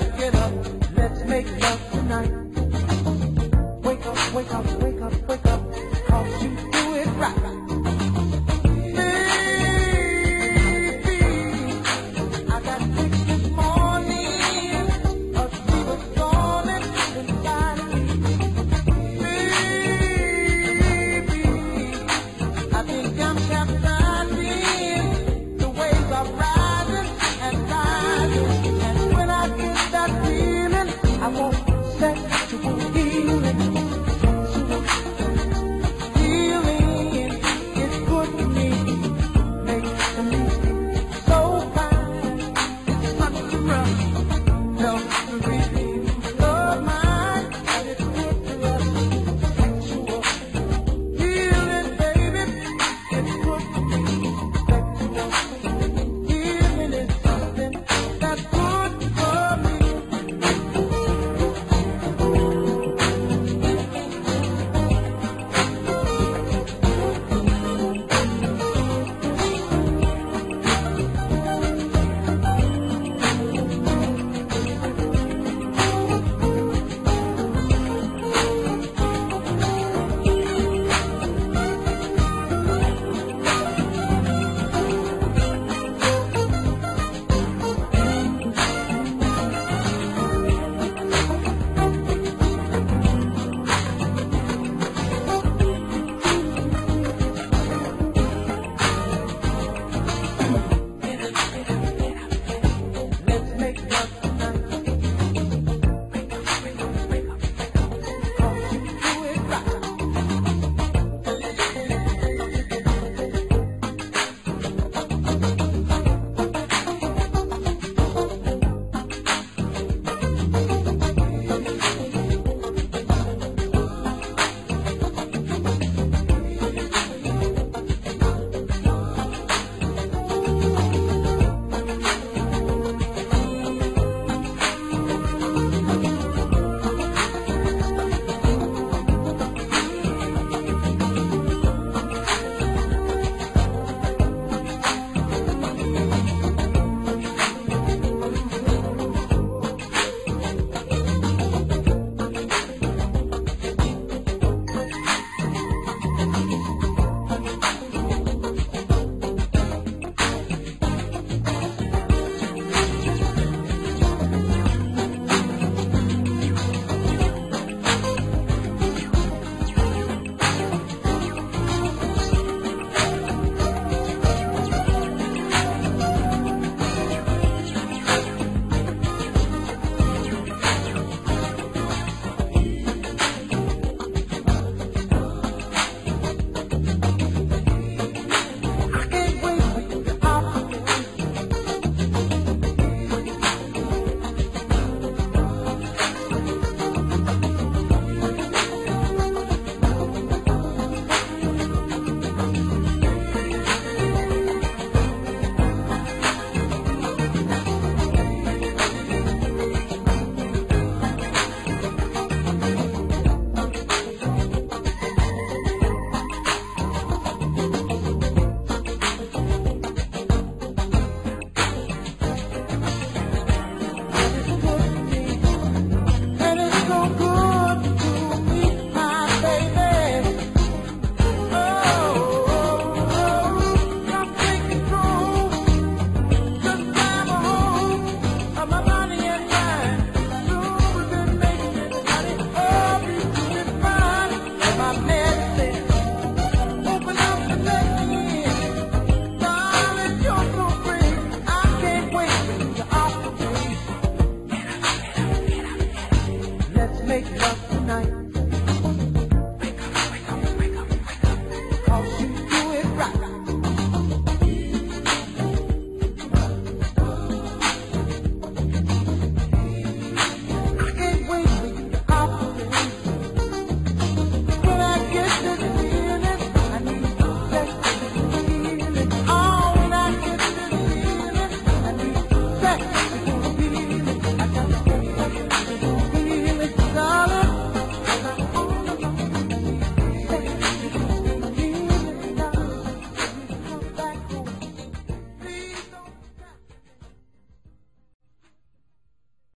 get up, let's make love tonight. Wake up, wake up, wake up, wake up.